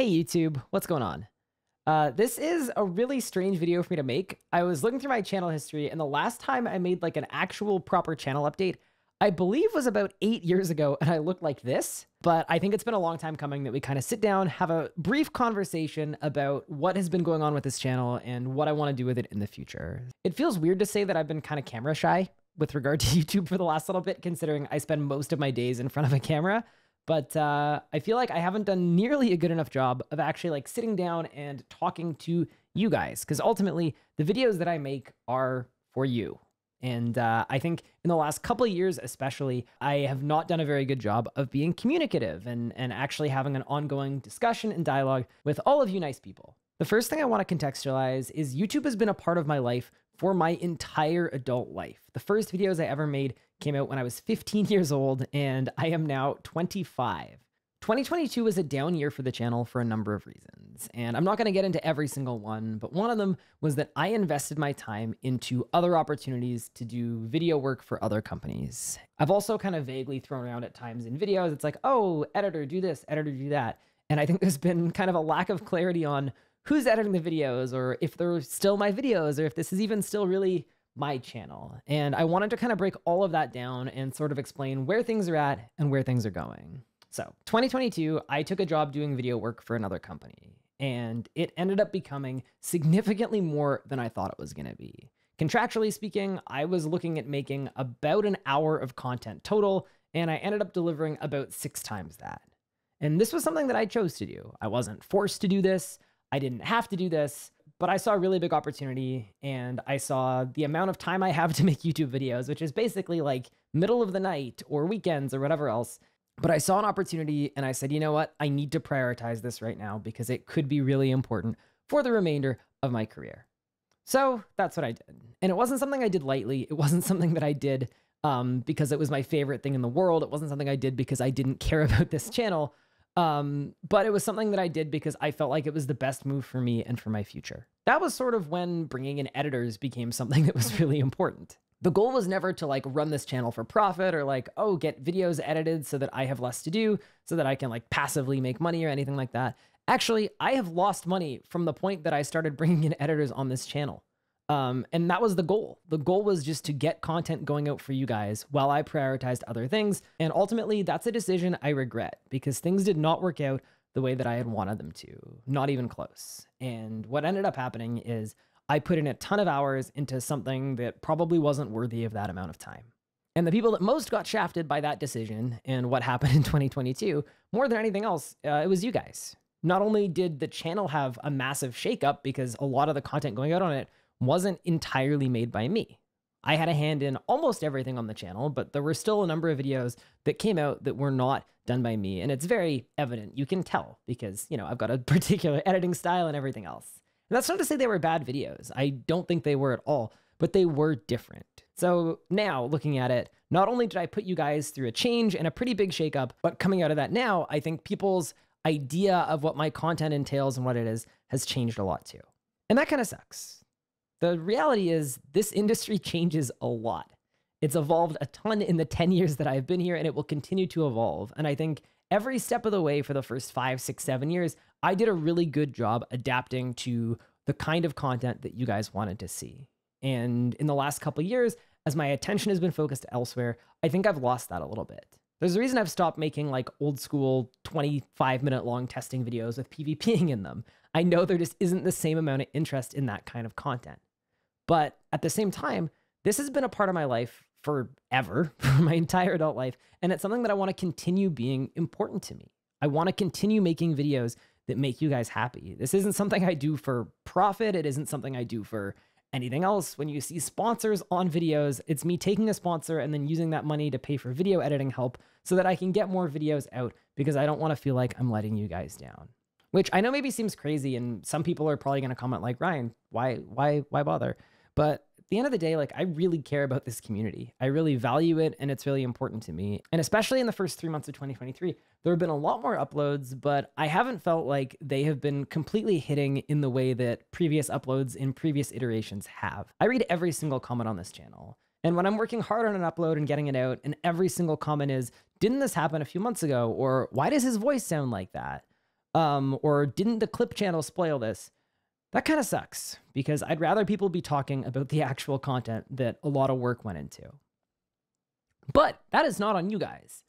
Hey YouTube, what's going on? This is a really strange video for me to make. I was looking through my channel history, and the last time I made like an actual proper channel update, I believe was about 8 years ago, and I looked like this. But I think it's been a long time coming that we kind of sit down, have a brief conversation about what has been going on with this channel and what I want to do with it in the future. It feels weird to say that I've been kind of camera shy with regard to YouTube for the last little bit, considering I spend most of my days in front of a camera. But I feel like I haven't done nearly a good enough job of actually like sitting down and talking to you guys, because ultimately the videos that I make are for you. And I think in the last couple of years, especially, I have not done a very good job of being communicative and actually having an ongoing discussion and dialogue with all of you nice people. The first thing I want to contextualize is YouTube has been a part of my life for my entire adult life. The first videos I ever made came out when I was 15 years old, and I am now 25. 2022 was a down year for the channel for a number of reasons, and I'm not going to get into every single one, but one of them was that I invested my time into other opportunities to do video work for other companies. I've also kind of vaguely thrown around at times in videos, it's like, oh, editor, do this, editor, do that. And I think there's been kind of a lack of clarity on who's editing the videos, or if they're still my videos, or if this is even still really my channel. And I wanted to kind of break all of that down and sort of explain where things are at and where things are going. So 2022, I took a job doing video work for another company, and it ended up becoming significantly more than I thought it was going to be. Contractually speaking, I was looking at making about an hour of content total, and I ended up delivering about 6 times that. And this was something that I chose to do. I wasn't forced to do this. I didn't have to do this, but I saw a really big opportunity, and I saw the amount of time I have to make YouTube videos, which is basically like middle of the night or weekends or whatever else. But I saw an opportunity, and I said, you know what? I need to prioritize this right now because it could be really important for the remainder of my career. So that's what I did. And it wasn't something I did lightly. It wasn't something that I did because it was my favorite thing in the world. It wasn't something I did because I didn't care about this channel. But it was something that I did because I felt like it was the best move for me and for my future. That was sort of when bringing in editors became something that was really important. The goal was never to like run this channel for profit or like, oh, get videos edited so that I have less to do so that I can like passively make money or anything like that. Actually, I have lost money from the point that I started bringing in editors on this channel. And that was the goal. The goal was just to get content going out for you guys while I prioritized other things. And ultimately, that's a decision I regret because things did not work out the way that I had wanted them to, not even close. And what ended up happening is I put in a ton of hours into something that probably wasn't worthy of that amount of time. And the people that most got shafted by that decision and what happened in 2022, more than anything else, it was you guys. Not only did the channel have a massive shakeup because a lot of the content going out on it wasn't entirely made by me. I had a hand in almost everything on the channel, but there were still a number of videos that came out that were not done by me, and it's very evident. You can tell because, you know, I've got a particular editing style and everything else. And that's not to say they were bad videos. I don't think they were at all, but they were different. So now looking at it, not only did I put you guys through a change and a pretty big shakeup, but coming out of that now, I think people's idea of what my content entails and what it is has changed a lot too. And that kind of sucks. The reality is this industry changes a lot. It's evolved a ton in the 10 years that I've been here, and it will continue to evolve. And I think every step of the way for the first 5, 6, 7 years, I did a really good job adapting to the kind of content that you guys wanted to see. And in the last couple of years, as my attention has been focused elsewhere, I think I've lost that a little bit. There's a reason I've stopped making like old school 25-minute long testing videos with PvPing in them. I know there just isn't the same amount of interest in that kind of content. But at the same time, this has been a part of my life forever, for my entire adult life, and it's something that I want to continue being important to me. I want to continue making videos that make you guys happy. This isn't something I do for profit. It isn't something I do for anything else. When you see sponsors on videos, it's me taking a sponsor and then using that money to pay for video editing help so that I can get more videos out because I don't want to feel like I'm letting you guys down. Which I know maybe seems crazy, and some people are probably going to comment like, Ryan, why bother? But at the end of the day, like, I really care about this community. I really value it, and it's really important to me. And especially in the first 3 months of 2023, there have been a lot more uploads, but I haven't felt like they have been completely hitting in the way that previous uploads in previous iterations have. I read every single comment on this channel. And when I'm working hard on an upload and getting it out, and every single comment is, didn't this happen a few months ago? Or why does his voice sound like that? or didn't the clip channel spoil this? That kind of sucks, because I'd rather people be talking about the actual content that a lot of work went into. But that is not on you guys.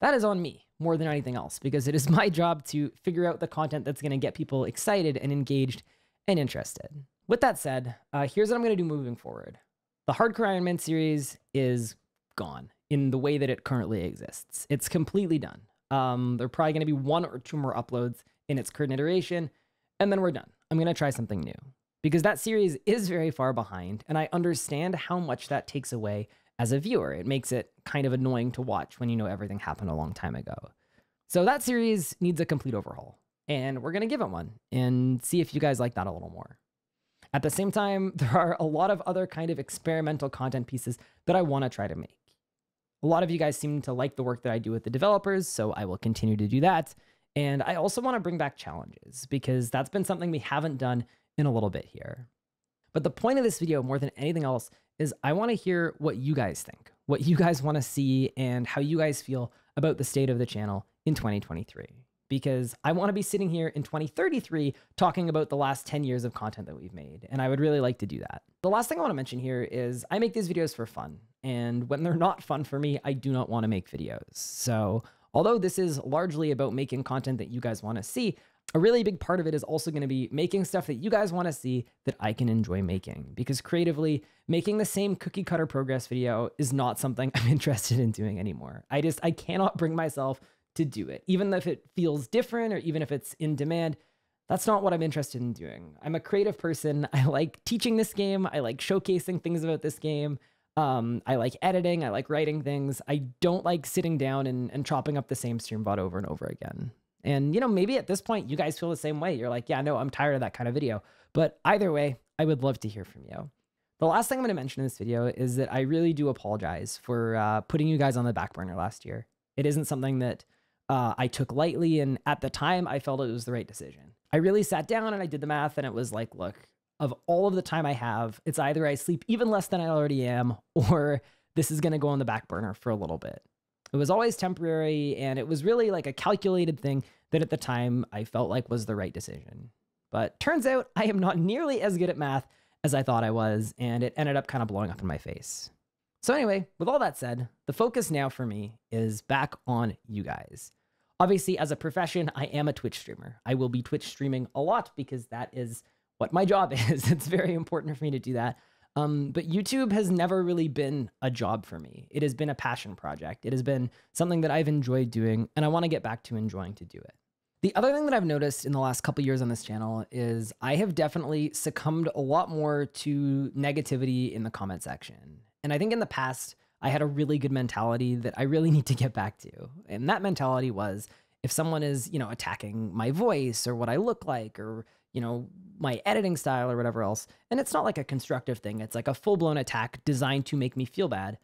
That is on me more than anything else, because it is my job to figure out the content that's going to get people excited and engaged and interested. With that said, here's what I'm going to do moving forward. The Hardcore Iron Man series is gone in the way that it currently exists. It's completely done. There are probably going to be 1 or 2 more uploads in its current iteration, and then we're done. I'm going to try something new, because that series is very far behind, and I understand how much that takes away as a viewer. It makes it kind of annoying to watch when you know everything happened a long time ago. So that series needs a complete overhaul, and we're going to give it one and see if you guys like that a little more. At the same time, there are a lot of other kind of experimental content pieces that I want to try to make. A lot of you guys seem to like the work that I do with the developers, so I will continue to do that. And I also want to bring back challenges, because that's been something we haven't done in a little bit here. But the point of this video, more than anything else, is I want to hear what you guys think, what you guys want to see, and how you guys feel about the state of the channel in 2023. Because I want to be sitting here in 2033 talking about the last 10 years of content that we've made, and I would really like to do that. The last thing I want to mention here is I make these videos for fun, and when they're not fun for me, I do not want to make videos. So although this is largely about making content that you guys want to see, a really big part of it is also going to be making stuff that you guys want to see that I can enjoy making, because creatively, making the same cookie cutter progress video is not something I'm interested in doing anymore. I cannot bring myself to do it. Even if it feels different, or even if it's in demand, that's not what I'm interested in doing. I'm a creative person. I like teaching this game. I like showcasing things about this game. I like editing, I like writing things. I don't like sitting down and chopping up the same StreamVod over and over again. And, you know, maybe at this point you guys feel the same way. You're like, yeah, no, I'm tired of that kind of video. But either way, I would love to hear from you. The last thing I'm going to mention in this video is that I really do apologize for putting you guys on the back burner last year. It isn't something that I took lightly, and at the time I felt it was the right decision. I really sat down and I did the math, and it was like, look, of all of the time I have, it's either I sleep even less than I already am, or this is going to go on the back burner for a little bit. It was always temporary, and it was really like a calculated thing that at the time I felt like was the right decision. But turns out I am not nearly as good at math as I thought I was, and it ended up kind of blowing up in my face. So anyway, with all that said, the focus now for me is back on you guys. Obviously, as a profession, I am a Twitch streamer. I will be Twitch streaming a lot, because that is what my job is. It's very important for me to do that. But YouTube has never really been a job for me. It has been a passion project. It has been something that I've enjoyed doing, and I want to get back to enjoying to do it. The other thing that I've noticed in the last couple years on this channel is I have definitely succumbed a lot more to negativity in the comment section. And I think in the past, I had a really good mentality that I really need to get back to. And that mentality was, if someone is, you know, attacking my voice or what I look like, or, you know, my editing style or whatever else, and it's not like a constructive thing, it's like a full-blown attack designed to make me feel bad,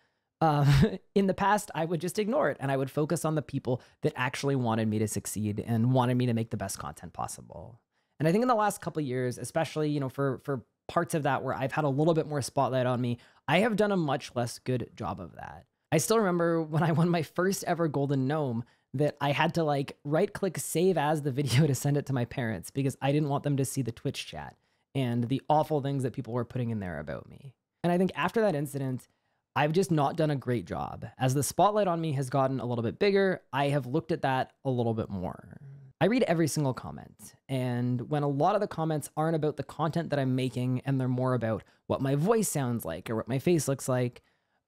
in the past, I would just ignore it, and I would focus on the people that actually wanted me to succeed and wanted me to make the best content possible. And I think in the last couple of years, especially, you know, for parts of that where I've had a little bit more spotlight on me, I have done a much less good job of that. I still remember when I won my first ever Golden Gnome, that I had to like right-click save as the video to send it to my parents, because I didn't want them to see the Twitch chat and the awful things that people were putting in there about me. And I think after that incident, I've just not done a great job. As the spotlight on me has gotten a little bit bigger, I have looked at that a little bit more. I read every single comment, and when a lot of the comments aren't about the content that I'm making and they're more about what my voice sounds like or what my face looks like,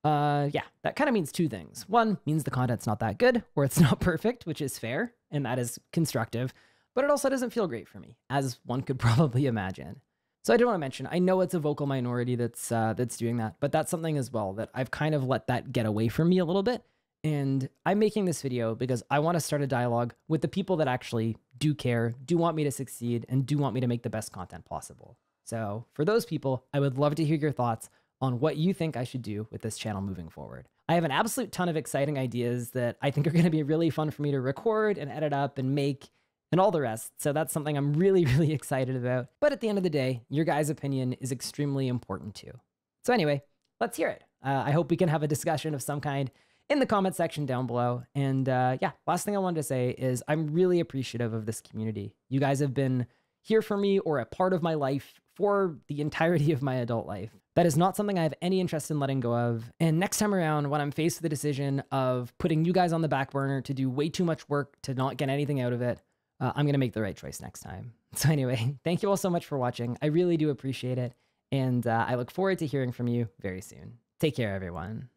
yeah, that kind of means two things. One, means the content's not that good, or it's not perfect, which is fair, and that is constructive, but it also doesn't feel great for me, as one could probably imagine. So I do want to mention, I know it's a vocal minority that's doing that, but that's something as well that I've kind of let that get away from me a little bit, and I'm making this video because I want to start a dialogue with the people that actually do care, do want me to succeed, and do want me to make the best content possible. So for those people, I would love to hear your thoughts on what you think I should do with this channel moving forward. I have an absolute ton of exciting ideas that I think are going to be really fun for me to record and edit up and make and all the rest. So that's something I'm really, really excited about. But at the end of the day, your guys' opinion is extremely important too. So anyway, let's hear it. I hope we can have a discussion of some kind in the comment section down below. And yeah, last thing I wanted to say is I'm really appreciative of this community. You guys have been here for me or a part of my life for the entirety of my adult life. That is not something I have any interest in letting go of. And next time around, when I'm faced with the decision of putting you guys on the back burner to do way too much work to not get anything out of it, I'm going to make the right choice next time. So anyway, thank you all so much for watching. I really do appreciate it. And I look forward to hearing from you very soon. Take care, everyone.